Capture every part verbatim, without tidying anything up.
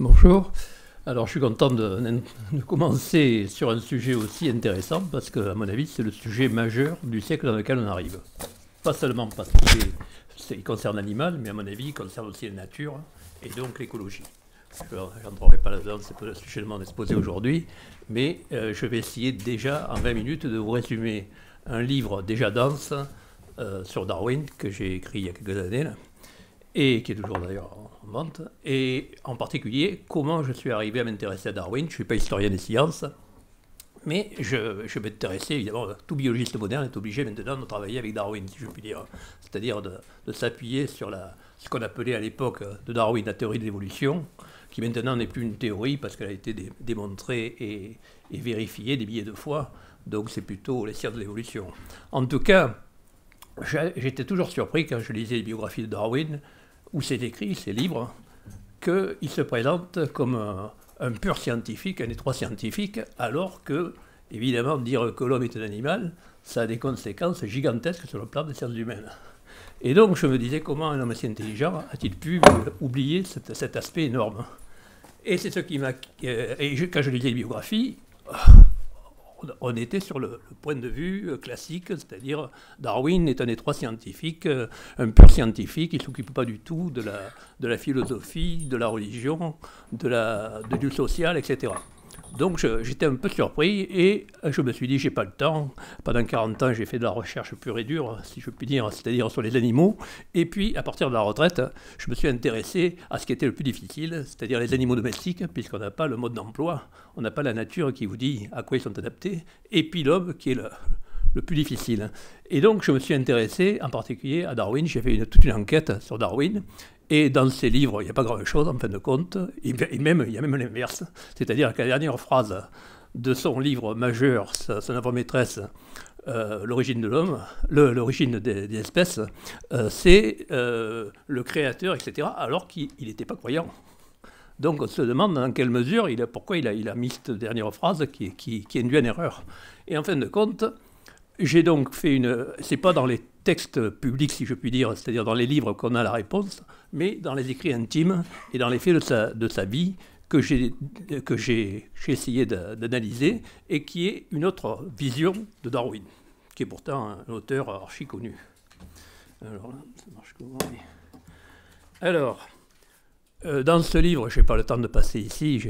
Bonjour. Alors je suis content de, de commencer sur un sujet aussi intéressant parce que, à mon avis, c'est le sujet majeur du siècle dans lequel on arrive. Pas seulement parce qu'il concerne l'animal, mais à mon avis, il concerne aussi la nature et donc l'écologie. Je n'entrerai pas là-dedans, c'est le sujet de mon exposé aujourd'hui, mais euh, je vais essayer déjà en vingt minutes de vous résumer un livre déjà dense euh, sur Darwin que j'ai écrit il y a quelques années, là, et qui est toujours d'ailleurs en vente, et en particulier comment je suis arrivé à m'intéresser à Darwin. Je ne suis pas historien des sciences, mais je, je m'intéressais évidemment, tout biologiste moderne est obligé maintenant de travailler avec Darwin, si je puis dire, c'est-à-dire de, de s'appuyer sur la, ce qu'on appelait à l'époque de Darwin la théorie de l'évolution, qui maintenant n'est plus une théorie parce qu'elle a été dé démontrée et, et vérifiée des milliers de fois, donc c'est plutôt les sciences de l'évolution. En tout cas, j'étais toujours surpris quand je lisais les biographies de Darwin, où c'est écrit, ces livres, qu'il se présente comme un, un pur scientifique, un étroit scientifique, alors que, évidemment, dire que l'homme est un animal, ça a des conséquences gigantesques sur le plan des sciences humaines. Et donc je me disais comment un homme si intelligent a-t-il pu oublier cet, cet aspect énorme. Et c'est ce qui m'a... Et je, quand je lisais les biographies, on était sur le, le point de vue classique, c'est-à-dire Darwin est un étroit scientifique, un pur scientifique, il ne s'occupe pas du tout de la, de la philosophie, de la religion, de la, de, du social, et cetera. Donc j'étais un peu surpris et je me suis dit, j'ai pas le temps. Pendant quarante ans, j'ai fait de la recherche pure et dure, si je puis dire, c'est-à-dire sur les animaux. Et puis, à partir de la retraite, je me suis intéressé à ce qui était le plus difficile, c'est-à-dire les animaux domestiques, puisqu'on n'a pas le mode d'emploi, on n'a pas la nature qui vous dit à quoi ils sont adaptés, et puis l'homme qui est le, le plus difficile. Et donc je me suis intéressé en particulier à Darwin, j'ai fait une, toute une enquête sur Darwin. Et dans ces livres, il n'y a pas grand-chose, en fin de compte, et même, il y a même l'inverse. C'est-à-dire que la dernière phrase de son livre majeur, son avant-maîtresse, euh, l'origine de l'homme, l'origine des, des espèces, euh, c'est euh, le créateur, et cetera, alors qu'il n'était pas croyant. Donc on se demande dans quelle mesure, il a, pourquoi il a, il a mis cette dernière phrase qui, qui, qui induit une erreur. Et en fin de compte, j'ai donc fait une... C'est pas dans les textes publics, si je puis dire, c'est-à-dire dans les livres qu'on a la réponse, mais dans les écrits intimes et dans les faits de sa, de sa vie que j'ai essayé d'analyser et qui est une autre vision de Darwin, qui est pourtant un auteur archi connu. Alors, là, ça marche comment ? Alors euh, dans ce livre, je n'ai pas le temps de passer ici,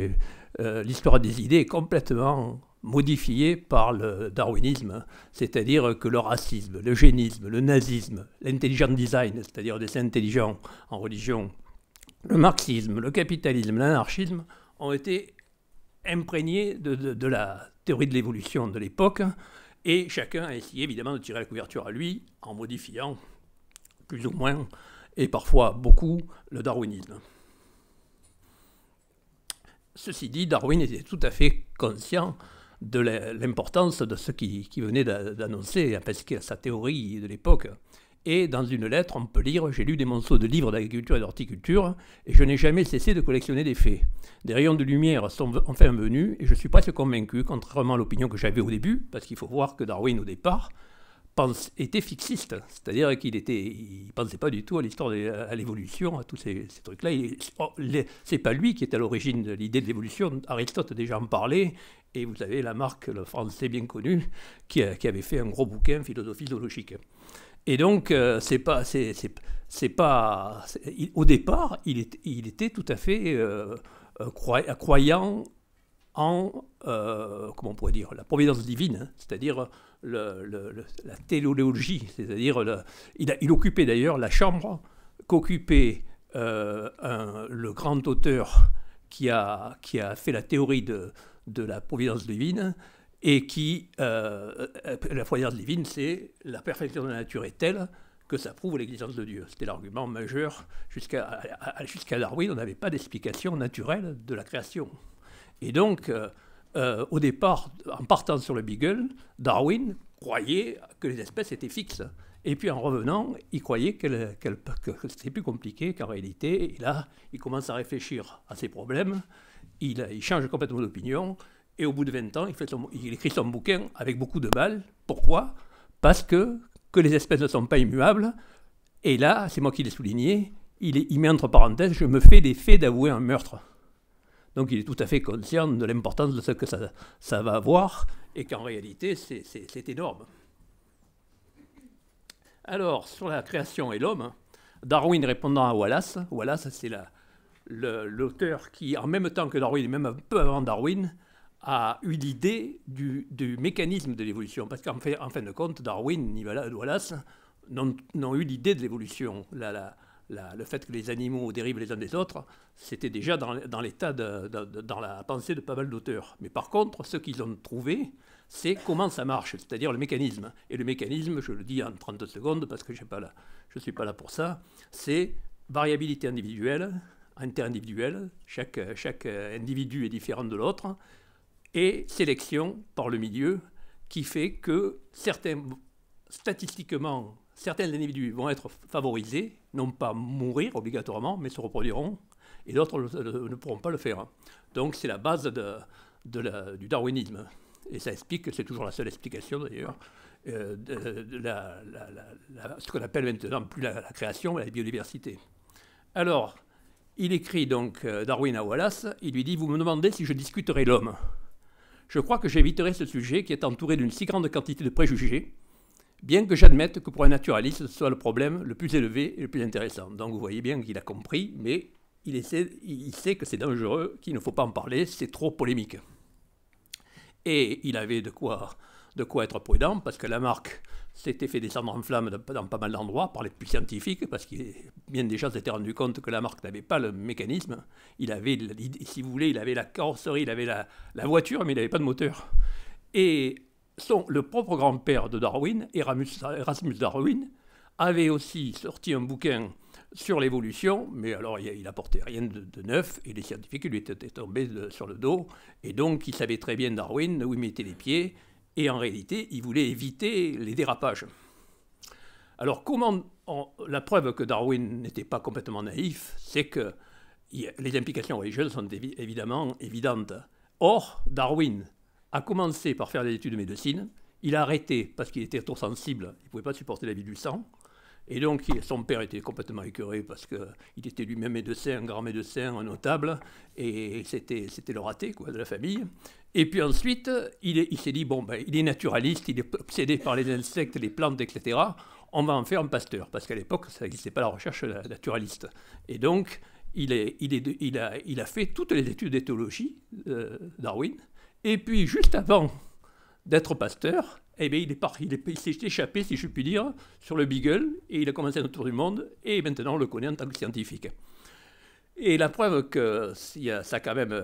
euh, l'histoire des idées est complètement... modifiés par le darwinisme, c'est-à-dire que le racisme, le génisme, le nazisme, l'intelligent design, c'est-à-dire des intelligents en religion, le marxisme, le capitalisme, l'anarchisme, ont été imprégnés de, de, de la théorie de l'évolution de l'époque, et chacun a essayé évidemment de tirer la couverture à lui en modifiant plus ou moins, et parfois beaucoup, le darwinisme. Ceci dit, Darwin était tout à fait conscient de l'importance de ce qui, qui venait d'annoncer, parce que sa théorie de l'époque. Et dans une lettre, on peut lire, j'ai lu des monceaux de livres d'agriculture et d'horticulture, et je n'ai jamais cessé de collectionner des faits. Des rayons de lumière sont enfin venus, et je suis presque convaincu, contrairement à l'opinion que j'avais au début, parce qu'il faut voir que Darwin, au départ, pense, était fixiste, c'est-à-dire qu'il était, il pensait pas du tout à l'histoire, à l'évolution, à tous ces, ces trucs-là. Oh, c'est pas lui qui est à l'origine de l'idée de l'évolution. Aristote déjà en parlait, et vous avez Lamarck, le français bien connu, qui, qui avait fait un gros bouquin philosophie zoologique. Et donc, euh, c'est pas, c'est, c'est, c'est pas, il, au départ, il, est, il était tout à fait euh, croyant en, euh, comment on pourrait dire, la providence divine, hein, c'est-à-dire Le, le, le, la téléologie, c'est-à-dire il, il occupait d'ailleurs la chambre qu'occupait euh, le grand auteur qui a, qui a fait la théorie de, de la providence divine et qui, euh, la providence divine, c'est la perfection de la nature est telle que ça prouve l'existence de Dieu. C'était l'argument majeur. Jusqu'à jusqu'à Darwin, on n'avait pas d'explication naturelle de la création. Et donc... Euh, Euh, au départ, en partant sur le Beagle, Darwin croyait que les espèces étaient fixes. Et puis en revenant, il croyait qu'elle, qu'elle, que c'était plus compliqué qu'en réalité. Et là, il commence à réfléchir à ses problèmes. Il, il change complètement d'opinion. Et au bout de vingt ans, il, fait son, il écrit son bouquin avec beaucoup de balles. Pourquoi? Parce que, que les espèces ne sont pas immuables. Et là, c'est moi qui l'ai souligné, il, il met entre parenthèses « je me fais l'effet d'avouer un meurtre ». Donc il est tout à fait conscient de l'importance de ce que ça, ça va avoir, et qu'en réalité, c'est énorme. Alors, sur la création et l'homme, Darwin répondant à Wallace, Wallace, c'est l'auteur qui, en même temps que Darwin, et même un peu avant Darwin, a eu l'idée du, du mécanisme de l'évolution. Parce qu'en fait, en fin de compte, Darwin et Wallace n'ont eu l'idée de l'évolution. La, la, la, le fait que les animaux dérivent les uns des autres, c'était déjà dans, dans l'état, de, de, de, dans la pensée de pas mal d'auteurs. Mais par contre, ce qu'ils ont trouvé, c'est comment ça marche, c'est-à-dire le mécanisme. Et le mécanisme, je le dis en trente secondes, parce que je ne suis pas là pour ça, c'est variabilité individuelle, interindividuelle, chaque, chaque individu est différent de l'autre, et sélection par le milieu, qui fait que certains, statistiquement, certains individus vont être favorisés, non pas mourir obligatoirement, mais se reproduiront, et d'autres ne pourront pas le faire. Donc c'est la base de, de la, du darwinisme. Et ça explique, c'est toujours la seule explication d'ailleurs, euh, de, de la, la, la, la, ce qu'on appelle maintenant plus la, la création, mais la biodiversité. Alors, il écrit donc euh, Darwin à Wallace, il lui dit « Vous me demandez si je discuterai l'homme. Je crois que j'éviterai ce sujet qui est entouré d'une si grande quantité de préjugés, bien que j'admette que pour un naturaliste, ce soit le problème le plus élevé et le plus intéressant. » Donc vous voyez bien qu'il a compris, mais il, essaie, il sait que c'est dangereux, qu'il ne faut pas en parler, c'est trop polémique. Et il avait de quoi, de quoi être prudent, parce que Lamarck s'était fait descendre en flamme dans pas mal d'endroits par les plus scientifiques, parce que bien des gens s'étaient rendu compte que Lamarck n'avait pas le mécanisme. Il avait, si vous voulez, il avait la carrosserie, il avait la, la voiture, mais il n'avait pas de moteur. Et son, le propre grand-père de Darwin, Erasmus Darwin, avait aussi sorti un bouquin sur l'évolution, mais alors il n'apportait rien de, de neuf, et les scientifiques lui étaient tombés de, sur le dos, et donc il savait très bien Darwin, où il mettait les pieds, et en réalité, il voulait éviter les dérapages. Alors comment on, la preuve que Darwin n'était pas complètement naïf, c'est que il, les implications religieuses sont évi, évidemment évidentes. Or, Darwin a commencé par faire des études de médecine, il a arrêté parce qu'il était trop sensible, il ne pouvait pas supporter la vie du sang, et donc, son père était complètement écœuré parce qu'il était lui-même médecin, un grand médecin, un notable, et c'était le raté quoi, de la famille. Et puis ensuite, il, il s'est dit, bon, ben, il est naturaliste, il est obsédé par les insectes, les plantes, et cetera. On va en faire un Pasteur, parce qu'à l'époque, ça n'existait pas la recherche naturaliste. Et donc, il, est, il, est, il, a, il a fait toutes les études d'éthologie, euh, Darwin, et puis juste avant d'être Pasteur, eh bien, il s'est échappé, si je puis dire, sur le Beagle, et il a commencé un tour du monde, et maintenant on le connaît en tant que scientifique. Et la preuve que ça quand même,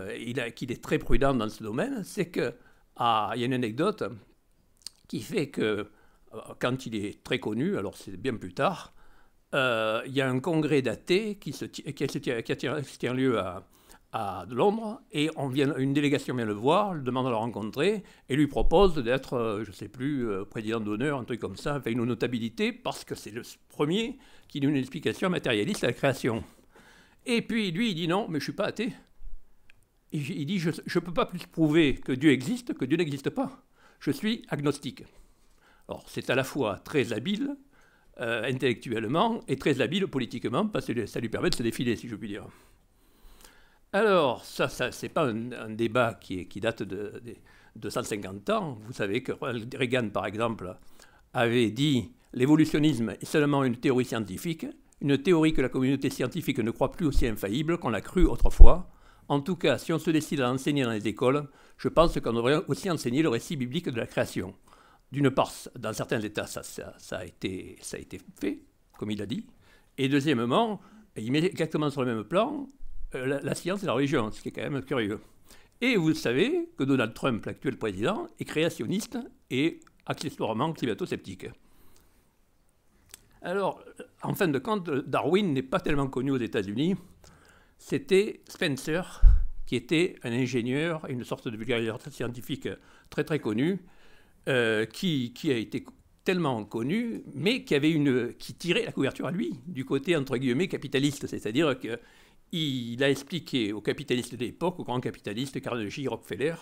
qu'il est très prudent dans ce domaine, c'est qu'il ah, y a une anecdote qui fait que, quand il est très connu, alors c'est bien plus tard, euh, il y a un congrès d'athées qui, se, qui, se, qui, tient, qui tient lieu à... à Londres, et on vient, une délégation vient le voir, le demande à le rencontrer, et lui propose d'être, je ne sais plus, président d'honneur, un truc comme ça, avec une notabilité, parce que c'est le premier qui donne une explication matérialiste à la création. Et puis lui, il dit non, mais je ne suis pas athée. Et il dit, je ne peux pas plus prouver que Dieu existe, que Dieu n'existe pas. Je suis agnostique. Alors, c'est à la fois très habile, euh, intellectuellement, et très habile politiquement, parce que ça lui permet de se défiler, si je puis dire. Alors, ça, ça ce n'est pas un, un débat qui, est, qui date de, de, de cent cinquante ans. Vous savez que Reagan, par exemple, avait dit « L'évolutionnisme est seulement une théorie scientifique, une théorie que la communauté scientifique ne croit plus aussi infaillible qu'on l'a crue autrefois. En tout cas, si on se décide à enseigner dans les écoles, je pense qu'on devrait aussi enseigner le récit biblique de la création. » D'une part, dans certains États, ça, ça, ça, a été, ça a été fait, comme il a dit. Et deuxièmement, il met exactement sur le même plan La, la science et la religion, ce qui est quand même curieux. Et vous savez que Donald Trump, l'actuel président, est créationniste et accessoirement climato-sceptique. Alors, en fin de compte, Darwin n'est pas tellement connu aux États-Unis. C'était Spencer, qui était un ingénieur, une sorte de vulgarisateur scientifique très très connu, euh, qui, qui a été tellement connu, mais qui, avait une, qui tirait la couverture à lui, du côté, entre guillemets, capitaliste, c'est-à-dire que il a expliqué aux capitalistes de l'époque, aux grands capitalistes, Carnegie, Rockefeller,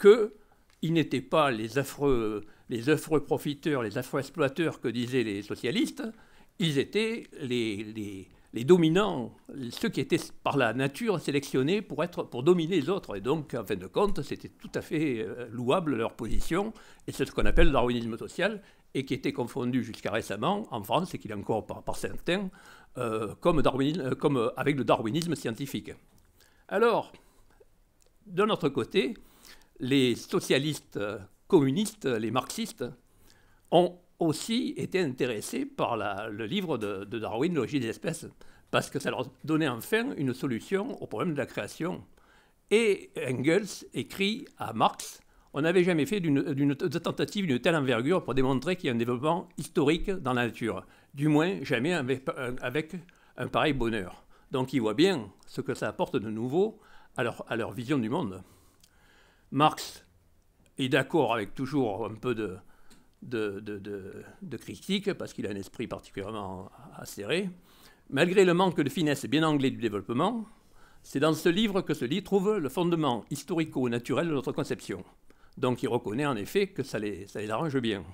qu'ils n'étaient pas les affreux, les affreux profiteurs, les affreux exploiteurs que disaient les socialistes, ils étaient les, les, les dominants, ceux qui étaient par la nature sélectionnés pour, être, pour dominer les autres. Et donc, en fin de compte, c'était tout à fait louable leur position, et c'est ce qu'on appelle le darwinisme social, et qui était confondu jusqu'à récemment, en France, et qu'il est encore par, par certains, euh, comme darwin, comme avec le darwinisme scientifique. Alors, d'un autre côté, les socialistes communistes, les marxistes, ont aussi été intéressés par la, le livre de, de Darwin, L'origine des espèces, parce que ça leur donnait enfin une solution au problème de la création. Et Engels écrit à Marx, on n'avait jamais fait d'une, d'une, de tentative d'une telle envergure pour démontrer qu'il y a un développement historique dans la nature, du moins jamais avec, avec un pareil bonheur. Donc ils voient bien ce que ça apporte de nouveau à leur, à leur vision du monde. Marx est d'accord avec toujours un peu de... De, de, de, de critique, parce qu'il a un esprit particulièrement acéré. Malgré le manque de finesse bien anglais du développement, c'est dans ce livre que se lit trouve le fondement historico-naturel de notre conception. Donc il reconnaît en effet que ça les, ça les arrange bien.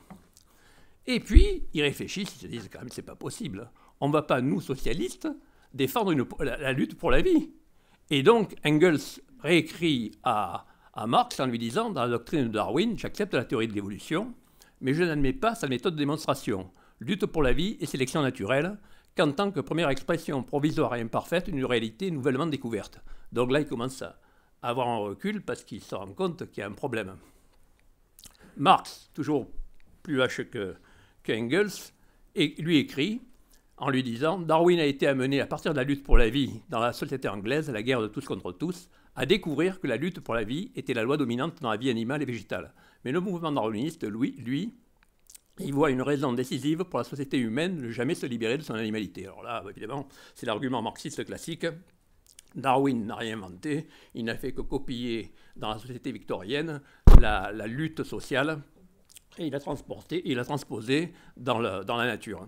Et puis, ils réfléchissent, ils se disent quand même c'est pas possible. On ne va pas, nous, socialistes, défendre une, la, la lutte pour la vie. Et donc Engels réécrit à, à Marx en lui disant, dans la doctrine de Darwin, j'accepte la théorie de l'évolution, mais je n'admets pas sa méthode de démonstration, lutte pour la vie et sélection naturelle, qu'en tant que première expression provisoire et imparfaite, une réalité nouvellement découverte. Donc là, il commence à avoir un recul parce qu'il se rend compte qu'il y a un problème. Marx, toujours plus haché que, que Engels, lui écrit en lui disant « Darwin a été amené, à partir de la lutte pour la vie dans la société anglaise, la guerre de tous contre tous, à découvrir que la lutte pour la vie était la loi dominante dans la vie animale et végétale. Mais le mouvement darwiniste, lui, lui, il voit une raison décisive pour la société humaine de jamais se libérer de son animalité. » Alors là, évidemment, c'est l'argument marxiste classique. Darwin n'a rien inventé, il n'a fait que copier dans la société victorienne la, la lutte sociale, et il l'a transporté, il l'a transposé dans, le, dans la nature.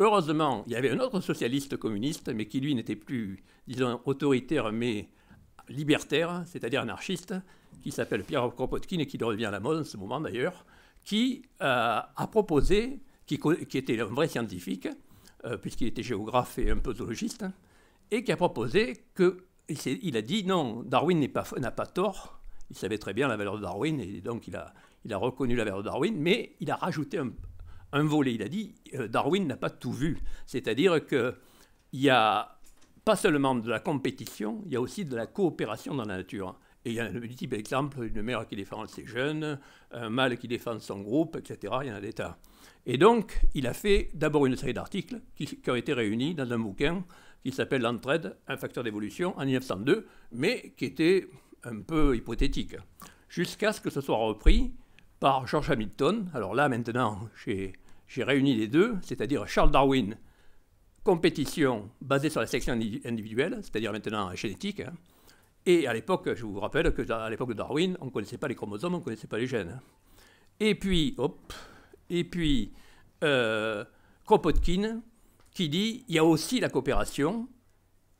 Heureusement, il y avait un autre socialiste communiste, mais qui, lui, n'était plus, disons, autoritaire, mais libertaire, c'est-à-dire anarchiste, qui s'appelle Pierre Kropotkin et qui revient à la mode en ce moment d'ailleurs, qui euh, a proposé, qui, qui était un vrai scientifique, euh, puisqu'il était géographe et un peu zoologiste, et qui a proposé que, il a dit non, Darwin n'a pas, n'a pas tort, il savait très bien la valeur de Darwin, et donc il a, il a reconnu la valeur de Darwin, mais il a rajouté un, un volet, il a dit euh, Darwin n'a pas tout vu, c'est-à-dire qu'il y a pas seulement de la compétition, il y a aussi de la coopération dans la nature. Et il y a de multiples exemples, une mère qui défend ses jeunes, un mâle qui défend son groupe, et cetera. Il y en a des tas. Et donc, il a fait d'abord une série d'articles qui, qui ont été réunis dans un bouquin qui s'appelle « L'entraide, un facteur d'évolution » en mille neuf cent deux, mais qui était un peu hypothétique, jusqu'à ce que ce soit repris par George Hamilton. Alors là, maintenant, j'ai réuni les deux, c'est-à-dire Charles Darwin, compétition basée sur la sélection individuelle, c'est-à-dire maintenant la génétique. Hein. Et à l'époque, je vous rappelle qu'à l'époque de Darwin, on ne connaissait pas les chromosomes, on ne connaissait pas les gènes. Et puis, hop, et puis euh, Kropotkin qui dit il y a aussi la coopération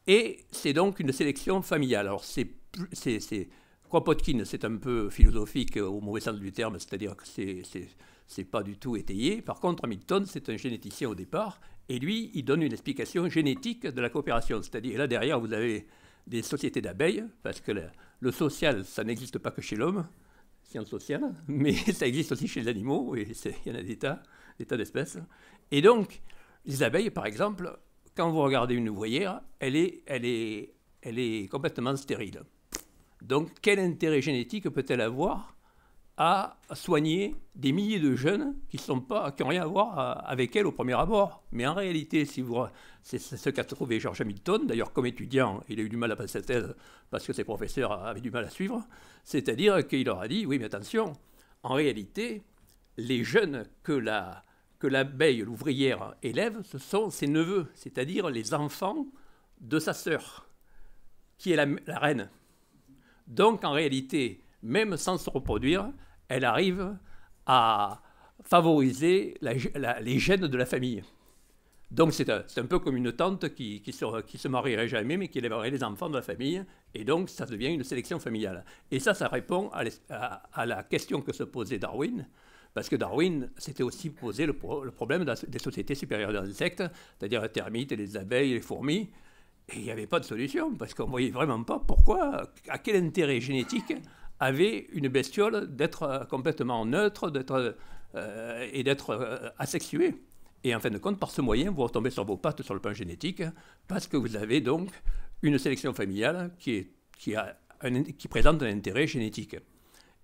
et c'est donc une sélection familiale. Alors, c'est, c'est, c'est, Kropotkin, c'est un peu philosophique au mauvais sens du terme, c'est-à-dire que c'est, c'est, c'est pas du tout étayé. Par contre, Hamilton, c'est un généticien au départ. Et lui, il donne une explication génétique de la coopération. C'est-à-dire, là, derrière, vous avez des sociétés d'abeilles, parce que le, le social, ça n'existe pas que chez l'homme, science sociale, mais ça existe aussi chez les animaux, et il y en a des tas, des tas d'espèces. Et donc, les abeilles, par exemple, quand vous regardez une ouvrière, elle est, elle est, elle est complètement stérile. Donc, quel intérêt génétique peut-elle avoir à soigner des milliers de jeunes qui n'ont rien à voir avec elle au premier abord. Mais en réalité, si vous, c'est ce qu'a trouvé George Hamilton, d'ailleurs comme étudiant, il a eu du mal à passer sa thèse parce que ses professeurs avaient du mal à suivre, c'est-à-dire qu'il leur a dit, oui mais attention, en réalité, les jeunes que la, que l'abeille, l'ouvrière élève, ce sont ses neveux, c'est-à-dire les enfants de sa sœur, qui est la, la reine. Donc en réalité, même sans se reproduire, elle arrive à favoriser la, la, les gènes de la famille. Donc c'est un, un peu comme une tante qui, qui, se, qui se marierait jamais, mais qui élèverait les enfants de la famille, et donc ça devient une sélection familiale. Et ça, ça répond à, les, à, à la question que se posait Darwin, parce que Darwin s'était aussi posé le, pro le problème des sociétés supérieures des insectes, c'est-à-dire les termites, et les abeilles, et les fourmis, et il n'y avait pas de solution, parce qu'on ne voyait vraiment pas pourquoi, à quel intérêt génétique avait une bestiole d'être complètement neutre d'être, euh, et d'être euh, asexuée. Et en fin de compte, par ce moyen, vous retombez sur vos pattes sur le plan génétique, parce que vous avez donc une sélection familiale qui, est, qui, a un, qui présente un intérêt génétique.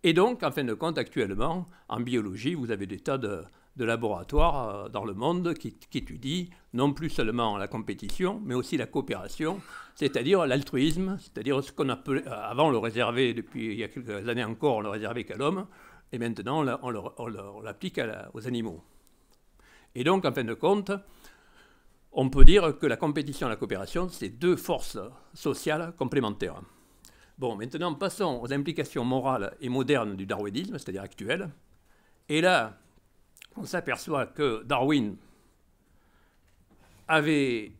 Et donc, en fin de compte, actuellement, en biologie, vous avez des tas de, de laboratoires dans le monde qui, qui étudient non plus seulement la compétition, mais aussi la coopération, c'est-à-dire l'altruisme, c'est-à-dire ce qu'on appelait, avant on le réservait, depuis il y a quelques années encore, on le réservait qu'à l'homme, et maintenant on l'applique aux animaux. Et donc, en fin de compte, on peut dire que la compétition et la coopération, c'est deux forces sociales complémentaires. Bon, maintenant, passons aux implications morales et modernes du darwinisme, c'est-à-dire actuel. Et là, on s'aperçoit que Darwin avait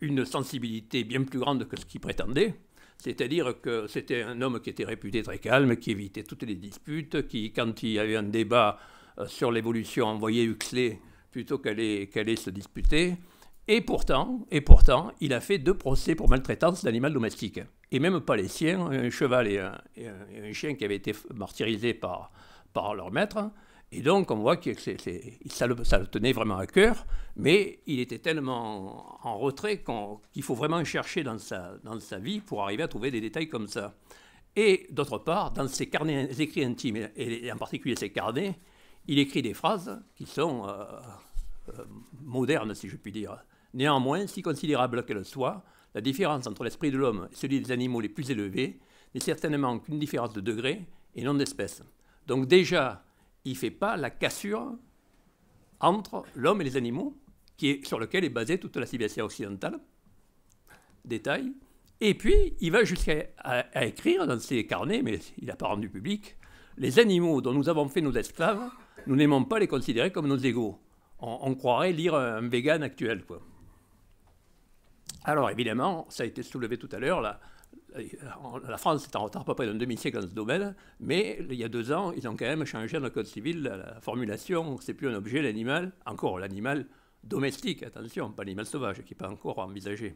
une sensibilité bien plus grande que ce qu'il prétendait, c'est-à-dire que c'était un homme qui était réputé très calme, qui évitait toutes les disputes, qui, quand il y avait un débat sur l'évolution, envoyait Huxley plutôt qu'aller qu'aller se disputer. Et pourtant, et pourtant, il a fait deux procès pour maltraitance d'animal domestique. Et même pas les siens, un cheval et un, et un, et un chien qui avaient été martyrisés par, par leur maître. Et donc on voit que c'est, c'est, ça, le, ça le tenait vraiment à cœur, mais il était tellement en retrait qu'on, qu'il faut vraiment chercher dans sa, dans sa vie pour arriver à trouver des détails comme ça. Et d'autre part, dans ses carnets, ses écrits intimes, et en particulier ses carnets, il écrit des phrases qui sont euh, euh, modernes, si je puis dire. Néanmoins, si considérable qu'elle soit, la différence entre l'esprit de l'homme et celui des animaux les plus élevés n'est certainement qu'une différence de degré et non d'espèce. Donc déjà, il ne fait pas la cassure entre l'homme et les animaux, qui est, sur lequel est basée toute la civilisation occidentale. Détail. Et puis, il va jusqu'à à, à écrire dans ses carnets, mais il n'a pas rendu public, « Les animaux dont nous avons fait nos esclaves, nous n'aimons pas les considérer comme nos égaux. » On croirait lire un vegan actuel, quoi. Alors, évidemment, ça a été soulevé tout à l'heure, là. La France est en retard à peu près d'un demi-siècle dans ce domaine, mais il y a deux ans, ils ont quand même changé dans le code civil la formulation, c'est plus un objet, l'animal, encore l'animal domestique, attention, pas l'animal sauvage, qui n'est pas encore envisagé.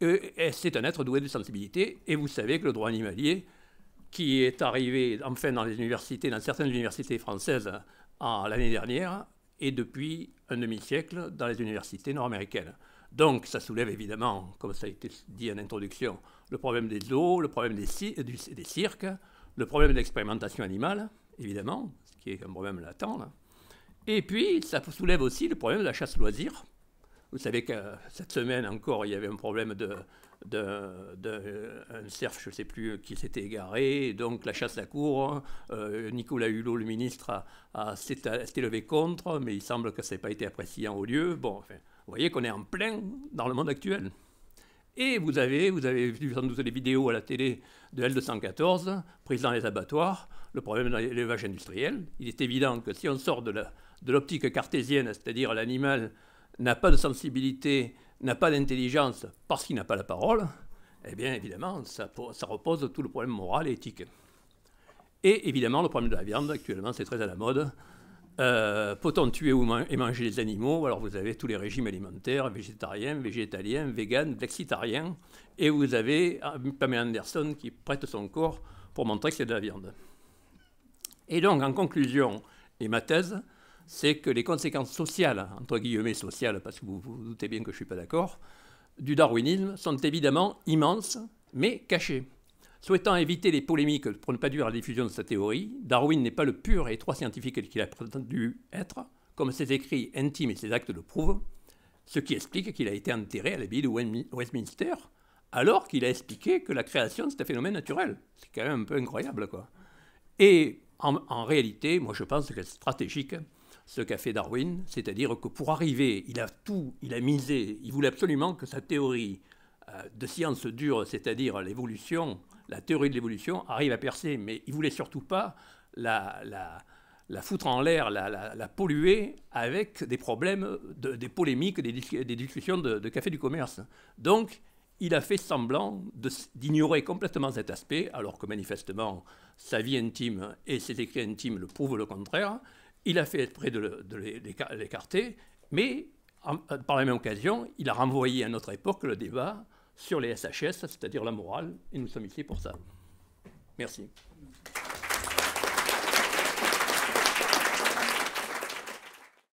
C'est un être doué de sensibilité, et vous savez que le droit animalier, qui est arrivé enfin dans les universités, dans certaines universités françaises l'année dernière, et depuis un demi-siècle dans les universités nord-américaines. Donc, ça soulève évidemment, comme ça a été dit en introduction, le problème des zoos, le problème des, ci du, des cirques, le problème de l'expérimentation animale, évidemment, ce qui est un problème latent, là. Et puis, ça soulève aussi le problème de la chasse-loisir. Vous savez que cette semaine encore, il y avait un problème de, de, de un cerf, je ne sais plus, qui s'était égaré, donc la chasse à cour. Euh, Nicolas Hulot, le ministre, s'est levé contre, mais il semble que ça n'ait pas été apprécié au lieu. Bon, enfin, vous voyez qu'on est en plein dans le monde actuel. Et vous avez, vous avez vu sans doute les vidéos à la télé de L deux cent quatorze, prises dans les abattoirs, le problème de l'élevage industriel. Il est évident que si on sort de l'optique cartésienne, c'est-à-dire l'animal n'a pas de sensibilité, n'a pas d'intelligence parce qu'il n'a pas la parole, eh bien évidemment, ça, ça repose tout le problème moral et éthique. Et évidemment, le problème de la viande, actuellement, c'est très à la mode. Euh, peut-on tuer ou man- et manger les animaux? Alors vous avez tous les régimes alimentaires, végétariens, végétaliens, végans, flexitariens, et vous avez Pamela Anderson qui prête son corps pour montrer que c'est de la viande. Et donc, en conclusion, et ma thèse, c'est que les conséquences sociales, entre guillemets sociales, parce que vous vous doutez bien que je ne suis pas d'accord, du darwinisme sont évidemment immenses, mais cachées. Souhaitant éviter les polémiques pour ne pas durer à la diffusion de sa théorie, Darwin n'est pas le pur et étroit scientifique qu'il a prétendu être, comme ses écrits intimes et ses actes le prouvent, ce qui explique qu'il a été enterré à l'abbaye de Westminster, alors qu'il a expliqué que la création, c'est un phénomène naturel. C'est quand même un peu incroyable, quoi. Et en, en réalité, moi je pense que c'est stratégique, ce qu'a fait Darwin, c'est-à-dire que pour arriver, il a tout, il a misé, il voulait absolument que sa théorie de science dure, c'est-à-dire l'évolution, la théorie de l'évolution, arrive à percer, mais il ne voulait surtout pas la, la, la foutre en l'air, la, la, la polluer avec des problèmes, de, des polémiques, des, dis des discussions de, de café du commerce. Donc, il a fait semblant d'ignorer complètement cet aspect, alors que manifestement sa vie intime et ses écrits intimes le prouvent le contraire. Il a fait exprès de l'écarter, mais en, par la même occasion, il a renvoyé à notre époque le débat sur les S H S, c'est-à-dire la morale, et nous sommes ici pour ça. Merci.